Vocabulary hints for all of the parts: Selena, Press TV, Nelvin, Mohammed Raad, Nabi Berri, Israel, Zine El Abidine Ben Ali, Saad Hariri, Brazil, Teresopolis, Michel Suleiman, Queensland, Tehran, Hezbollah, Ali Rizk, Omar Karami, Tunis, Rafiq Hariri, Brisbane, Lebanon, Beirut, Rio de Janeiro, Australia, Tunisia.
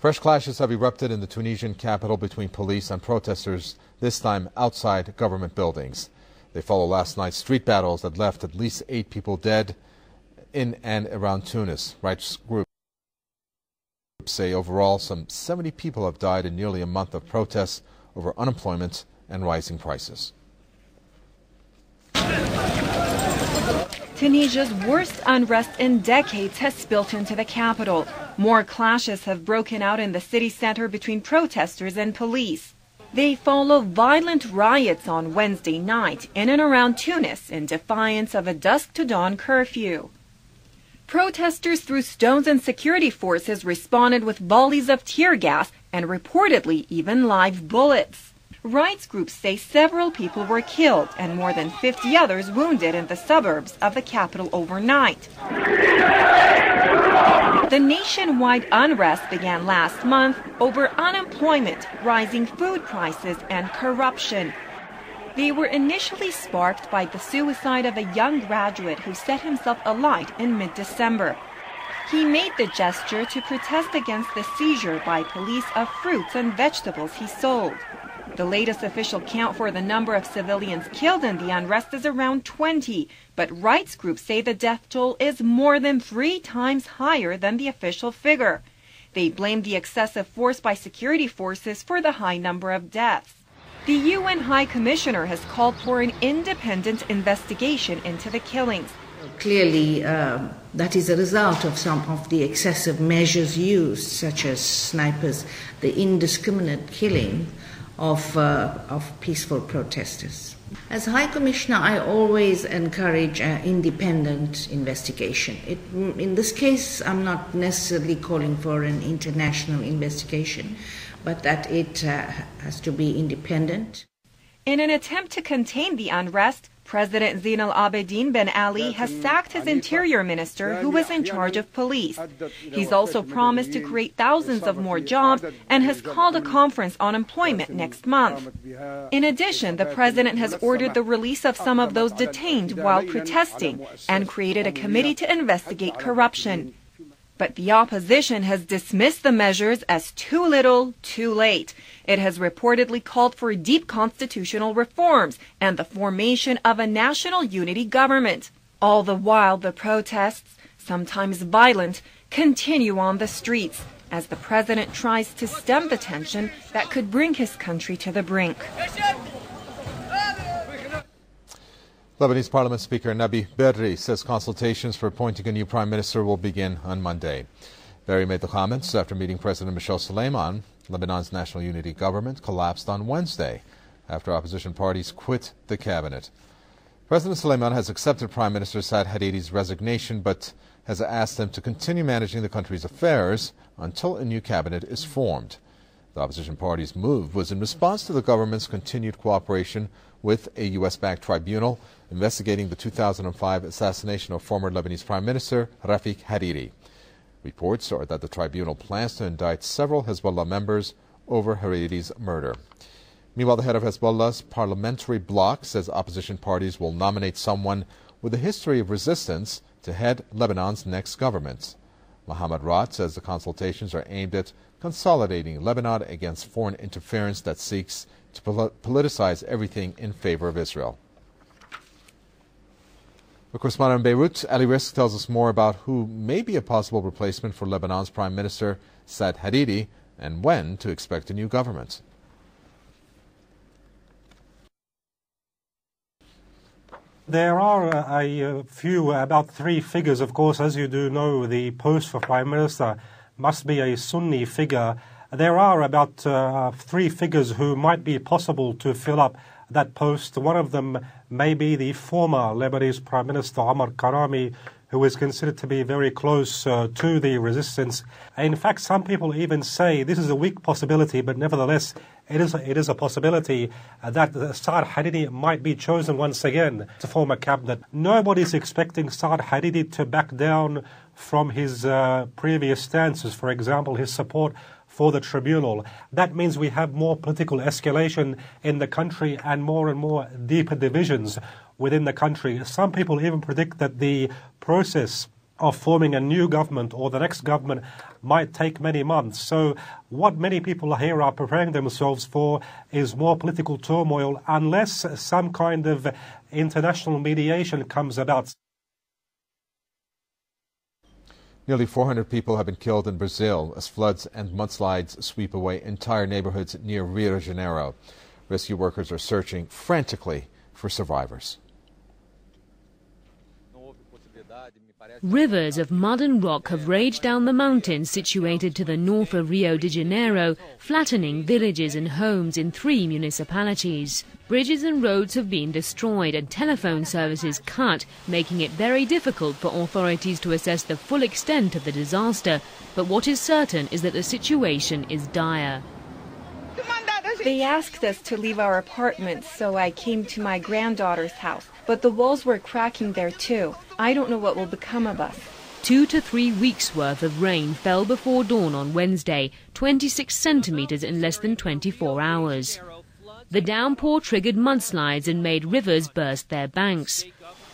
Fresh clashes have erupted in the Tunisian capital between police and protesters, this time outside government buildings. They follow last night's street battles that left at least 8 people dead in and around Tunis. Rights groups say overall some 70 people have died in nearly a month of protests over unemployment and rising prices. Tunisia's worst unrest in decades has spilt into the capital. More clashes have broken out in the city center between protesters and police. They follow violent riots on Wednesday night in and around Tunis in defiance of a dusk-to-dawn curfew. Protesters threw stones and security forces responded with volleys of tear gas and reportedly even live bullets. Rights groups say several people were killed and more than 50 others wounded in the suburbs of the capital overnight. The nationwide unrest began last month over unemployment, rising food prices, and corruption. They were initially sparked by the suicide of a young graduate who set himself alight in mid-December. He made the gesture to protest against the seizure by police of fruits and vegetables he sold. The latest official count for the number of civilians killed in the unrest is around 20, but rights groups say the death toll is more than 3 times higher than the official figure. They blame the excessive force by security forces for the high number of deaths. The UN High Commissioner has called for an independent investigation into the killings. Clearly, that is a result of some of the excessive measures used, such as snipers, the indiscriminate killing of peaceful protesters. As High Commissioner, I always encourage an independent investigation. In this case, I'm not necessarily calling for an international investigation, but that it has to be independent. In an attempt to contain the unrest, President Zine El Abidine Ben Ali has sacked his interior minister, who was in charge of police. He's also promised to create thousands of more jobs and has called a conference on employment next month. In addition, the president has ordered the release of some of those detained while protesting and created a committee to investigate corruption. But the opposition has dismissed the measures as too little, too late. It has reportedly called for deep constitutional reforms and the formation of a national unity government. All the while, the protests, sometimes violent, continue on the streets as the president tries to stem the tension that could bring his country to the brink. Lebanese Parliament Speaker Nabi Berri says consultations for appointing a new prime minister will begin on Monday. Berri made the comments after meeting President Michel Suleiman. Lebanon's national unity government collapsed on Wednesday after opposition parties quit the cabinet. President Suleiman has accepted Prime Minister Saad Hariri's resignation but has asked him to continue managing the country's affairs until a new cabinet is formed. The opposition party's move was in response to the government's continued cooperation with a U.S.-backed tribunal investigating the 2005 assassination of former Lebanese Prime Minister Rafiq Hariri. Reports are that the tribunal plans to indict several Hezbollah members over Hariri's murder. Meanwhile, the head of Hezbollah's parliamentary bloc says opposition parties will nominate someone with a history of resistance to head Lebanon's next government. Mohammed Raad says the consultations are aimed at consolidating Lebanon against foreign interference that seeks to politicize everything in favor of Israel. Our correspondent in Beirut, Ali Rizk, tells us more about who may be a possible replacement for Lebanon's Prime Minister Saad Hariri and when to expect a new government. There are a few, about 3 figures, of course. As you do know, the post for Prime Minister must be a Sunni figure. There are about 3 figures who might be possible to fill up that post. One of them may be the former Lebanese Prime Minister Omar Karami, who is considered to be very close to the resistance. In fact, some people even say this is a weak possibility, but nevertheless, it is a possibility that Saad Hariri might be chosen once again to form a cabinet. Nobody's expecting Saad Hariri to back down from his previous stances, for example, his support for the tribunal. That means we have more political escalation in the country and more deeper divisions within the country. Some people even predict that the process of forming a new government or the next government might take many months. So what many people here are preparing themselves for is more political turmoil unless some kind of international mediation comes about. Nearly 400 people have been killed in Brazil as floods and mudslides sweep away entire neighborhoods near Rio de Janeiro. Rescue workers are searching frantically for survivors. Rivers of mud and rock have raged down the mountains situated to the north of Rio de Janeiro, flattening villages and homes in 3 municipalities. Bridges and roads have been destroyed and telephone services cut, making it very difficult for authorities to assess the full extent of the disaster. But what is certain is that the situation is dire. They asked us to leave our apartments, so I came to my granddaughter's house. But the walls were cracking there too. I don't know what will become of us. 2 to 3 weeks' worth of rain fell before dawn on Wednesday, 26 centimeters in less than 24 hours. The downpour triggered mudslides and made rivers burst their banks.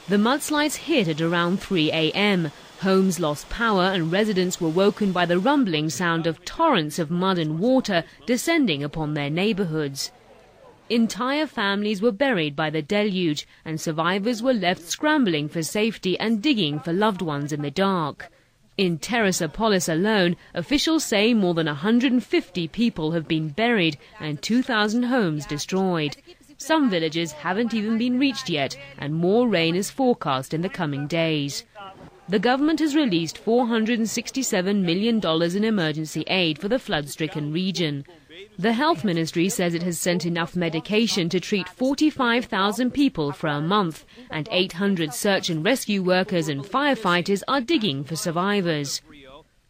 The mudslides hit at around 3 a.m. Homes lost power and residents were woken by the rumbling sound of torrents of mud and water descending upon their neighborhoods. Entire families were buried by the deluge and survivors were left scrambling for safety and digging for loved ones in the dark. In Teresopolis alone, officials say more than 150 people have been buried and 2,000 homes destroyed. Some villages haven't even been reached yet and more rain is forecast in the coming days. The government has released $467 million in emergency aid for the flood-stricken region. The health ministry says it has sent enough medication to treat 45,000 people for a month, and 800 search and rescue workers and firefighters are digging for survivors.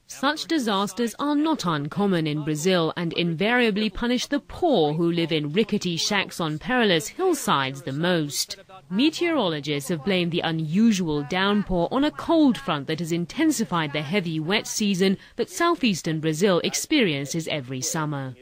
Such disasters are not uncommon in Brazil and invariably punish the poor who live in rickety shacks on perilous hillsides the most. Meteorologists have blamed the unusual downpour on a cold front that has intensified the heavy wet season that southeastern Brazil experiences every summer.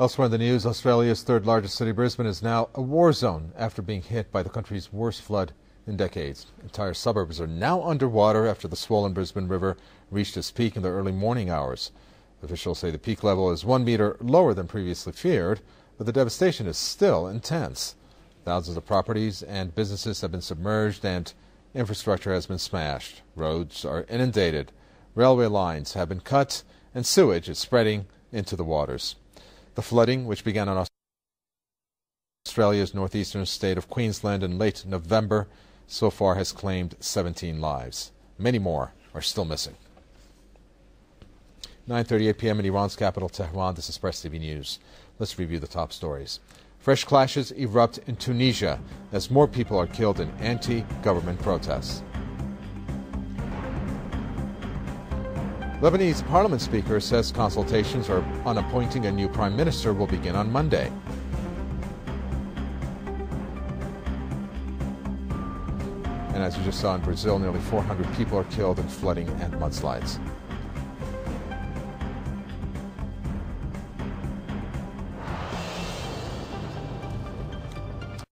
Elsewhere in the news, Australia's third largest city, Brisbane, is now a war zone after being hit by the country's worst flood in decades. Entire suburbs are now underwater after the swollen Brisbane River reached its peak in the early morning hours. Officials say the peak level is 1 meter lower than previously feared, but the devastation is still intense. Thousands of properties and businesses have been submerged and infrastructure has been smashed. Roads are inundated, railway lines have been cut, and sewage is spreading into the waters. The flooding, which began on Australia's northeastern state of Queensland in late November, so far has claimed 17 lives. Many more are still missing. 9:38 p.m. in Iran's capital, Tehran. This is Press TV News. Let's review the top stories. Fresh clashes erupt in Tunisia as more people are killed in anti-government protests. Lebanese parliament speaker says consultations on appointing a new prime minister will begin on Monday. And as you just saw in Brazil, nearly 400 people are killed in flooding and mudslides.